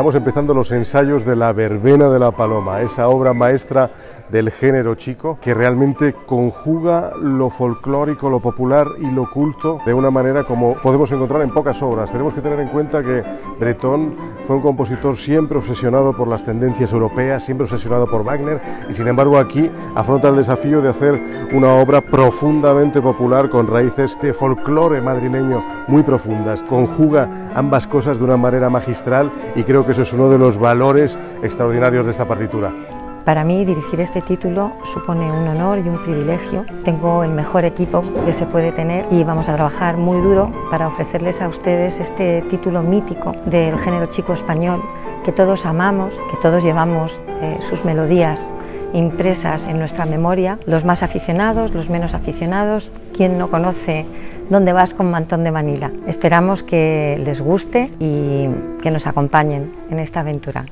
Estamos empezando los ensayos de La verbena de la paloma, esa obra maestra del género chico que realmente conjuga lo folclórico, lo popular y lo culto de una manera como podemos encontrar en pocas obras. Tenemos que tener en cuenta que Bretón fue un compositor siempre obsesionado por las tendencias europeas, siempre obsesionado por Wagner, y sin embargo aquí afronta el desafío de hacer una obra profundamente popular con raíces de folclore madrileño muy profundas. Conjuga ambas cosas de una manera magistral y creo que eso es uno de los valores extraordinarios de esta partitura. Para mí dirigir este título supone un honor y un privilegio. Tengo el mejor equipo que se puede tener y vamos a trabajar muy duro para ofrecerles a ustedes este título mítico del género chico español que todos amamos, que todos llevamos sus melodías impresas en nuestra memoria, los más aficionados, los menos aficionados, quien no conoce Dónde vas con Mantón de Manila. Esperamos que les guste y que nos acompañen en esta aventura.